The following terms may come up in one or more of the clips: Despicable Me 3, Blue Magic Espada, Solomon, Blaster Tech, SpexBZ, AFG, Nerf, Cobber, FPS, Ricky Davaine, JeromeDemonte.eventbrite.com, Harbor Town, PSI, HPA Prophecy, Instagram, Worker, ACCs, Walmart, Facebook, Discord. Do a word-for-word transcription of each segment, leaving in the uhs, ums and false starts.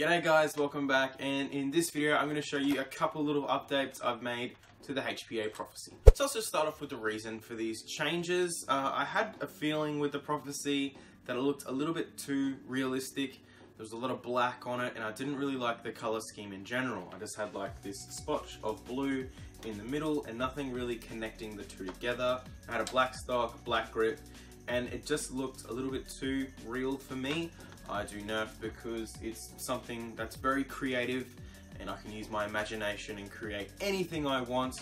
G'day guys, welcome back, and in this video I'm going to show you a couple little updates I've made to the H P A Prophecy. Let's also start off with the reason for these changes. Uh, I had a feeling with the Prophecy that it looked a little bit too realistic. There was a lot of black on it and I didn't really like the colour scheme in general. I just had like this spot of blue in the middle and nothing really connecting the two together. I had a black stock, black grip, and it just looked a little bit too real for me. I do nerf because it's something that's very creative and I can use my imagination and create anything I want,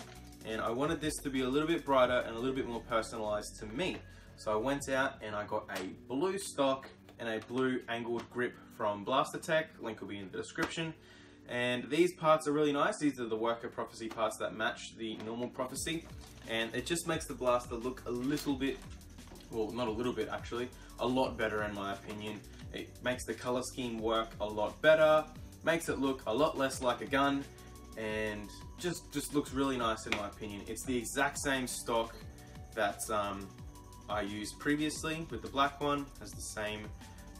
and I wanted this to be a little bit brighter and a little bit more personalized to me. So I went out and I got a blue stock and a blue angled grip from Blaster Tech, link will be in the description. And these parts are really nice. These are the Worker Prophecy parts that match the normal Prophecy, and it just makes the blaster look a little bit, well, not a little bit actually, a lot better in my opinion. It makes the color scheme work a lot better, makes it look a lot less like a gun, and just just looks really nice in my opinion. It's the exact same stock that um, I used previously with the black one. It has the same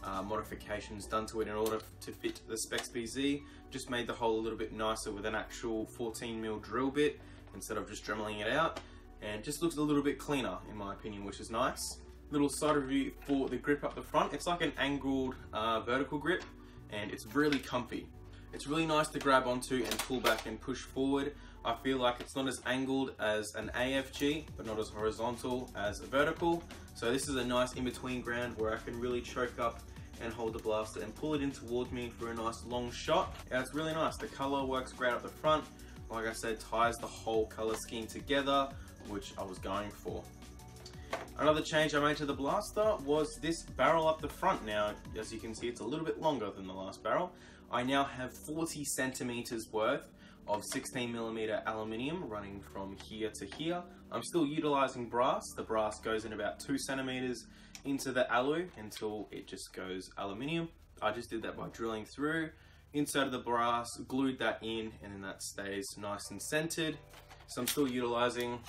uh, modifications done to it in order to fit the SpexBZ. Just made the hole a little bit nicer with an actual fourteen mil drill bit instead of just dremeling it out, and just looks a little bit cleaner in my opinion, which is nice. Little side review for the grip up the front. It's like an angled uh, vertical grip and it's really comfy. It's really nice to grab onto and pull back and push forward. I feel like it's not as angled as an A F G, but not as horizontal as a vertical. So this is a nice in-between ground where I can really choke up and hold the blaster and pull it in towards me for a nice long shot. Yeah, it's really nice. The color works great up the front. Like I said, ties the whole color scheme together, which I was going for. Another change I made to the blaster was this barrel up the front. Now, as you can see, it's a little bit longer than the last barrel. I now have forty centimeters worth of sixteen millimeter aluminium running from here to here. I'm still utilizing brass. The brass goes in about two centimeters into the alu until it just goes aluminium. I just did that by drilling through, inserted the brass, glued that in, and then that stays nice and centered. So I'm still utilizing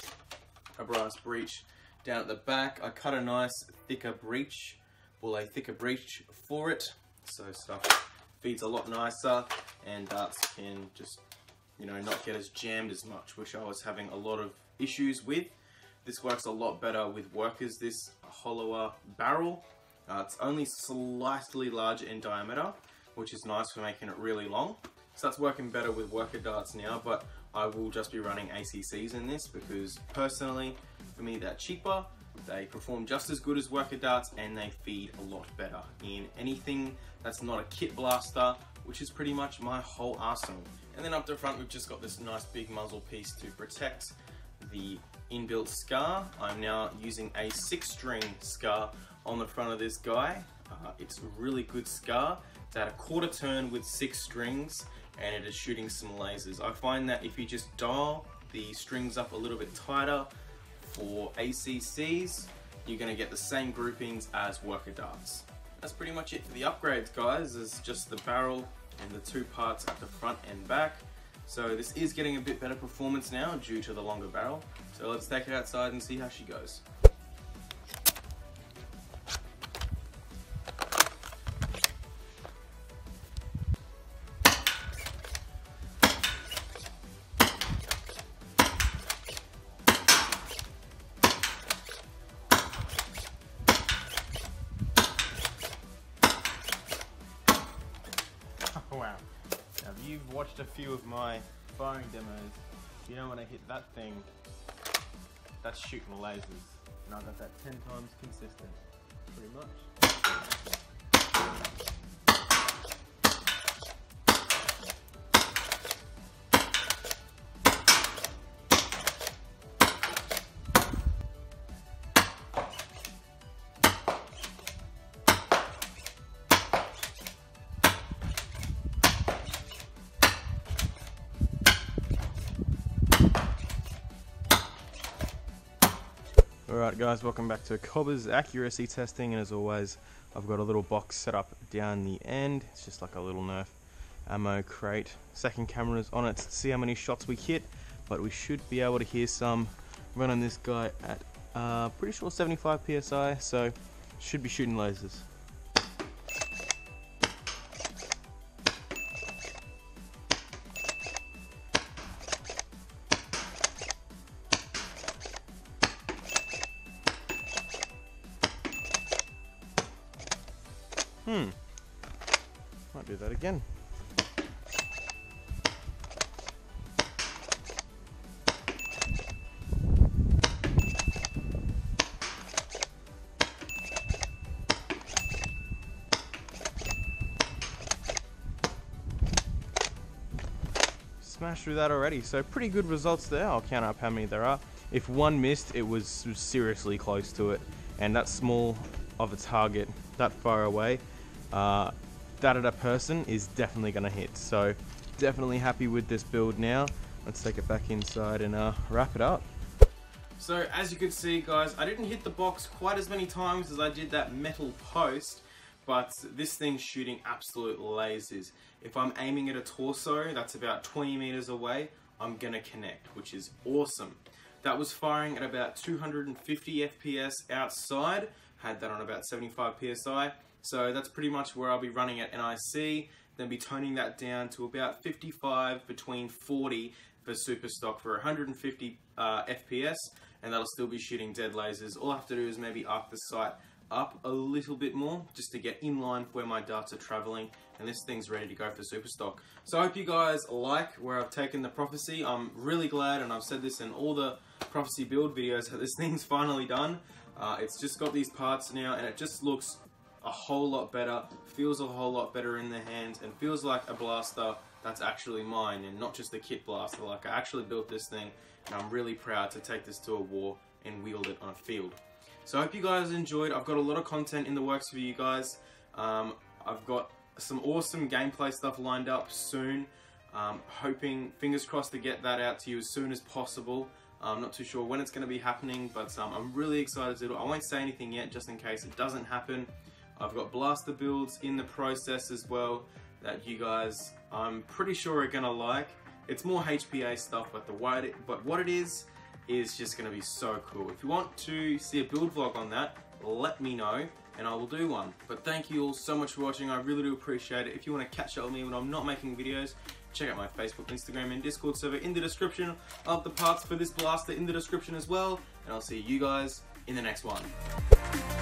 a brass breech down at the back. I cut a nice thicker breech, well a thicker breech for it, so stuff feeds a lot nicer and darts can just, you know, not get as jammed as much, which I was having a lot of issues with. This works a lot better with Workers, this hollower barrel. Uh, it's only slightly larger in diameter, which is nice for making it really long. So that's working better with Worker darts now, but I will just be running A C Cs in this because personally, for me, they're cheaper, they perform just as good as Worker darts, and they feed a lot better in anything that's not a kit blaster, which is pretty much my whole arsenal. And then up the front, we've just got this nice big muzzle piece to protect the inbuilt scar. I'm now using a six-string scar on the front of this guy. Uh, it's a really good scar. It's at a quarter turn with six strings, and it is shooting some lasers. I find that if you just dial the strings up a little bit tighter for A C Cs, you're gonna get the same groupings as Worker darts. That's pretty much it for the upgrades, guys. It's just the barrel and the two parts at the front and back. So this is getting a bit better performance now due to the longer barrel. So let's take it outside and see how she goes. Wow. Now if you've watched a few of my firing demos, you know when I hit that thing, that's shooting lasers. And I got that ten times consistent, pretty much. Alright guys, welcome back to Cobber's accuracy testing, and as always I've got a little box set up down the end. It's just like a little nerf ammo crate. Second camera's on it to see how many shots we hit, but we should be able to hear some. Running this guy at uh, pretty sure seventy-five P S I, so should be shooting lasers. Might do that again. Smashed through that already, so pretty good results there. I'll count up how many there are. If one missed, it was seriously close to it, and that small of a target that far away, uh, that at a person is definitely gonna hit. So definitely happy with this build now. Let's take it back inside and uh, wrap it up. So as you can see guys, I didn't hit the box quite as many times as I did that metal post, but this thing's shooting absolute lasers. If I'm aiming at a torso that's about twenty meters away, I'm gonna connect, which is awesome. That was firing at about two hundred fifty F P S outside, had that on about seventy-five P S I, so that's pretty much where I'll be running at N I C, then be toning that down to about fifty-five, between forty for super stock for one hundred fifty uh, F P S, and that'll still be shooting dead lasers. All I have to do is maybe arc the sight up a little bit more just to get in line for where my darts are traveling, and this thing's ready to go for super stock. So I hope you guys like where I've taken the Prophecy. I'm really glad, and I've said this in all the Prophecy build videos, that this thing's finally done. Uh, it's just got these parts now, and it just looks a whole lot better, feels a whole lot better in the hands, and feels like a blaster that's actually mine and not just a kit blaster. Like, I actually built this thing, and I'm really proud to take this to a war and wield it on a field. So I hope you guys enjoyed. I've got a lot of content in the works for you guys. Um, I've got some awesome gameplay stuff lined up soon. Um, hoping, fingers crossed, to get that out to you as soon as possible. I'm not too sure when it's going to be happening, but um, I'm really excited to do it. I won't say anything yet, just in case it doesn't happen. I've got blaster builds in the process as well that you guys, I'm pretty sure, are going to like. It's more H P A stuff, but the wide, but what it is, is just going to be so cool. If you want to see a build vlog on that, let me know and I will do one. But thank you all so much for watching. I really do appreciate it. If you want to catch up with me when I'm not making videos, check out my Facebook, Instagram and Discord server in the description. I'll have the parts for this blaster in the description as well, and I'll see you guys in the next one.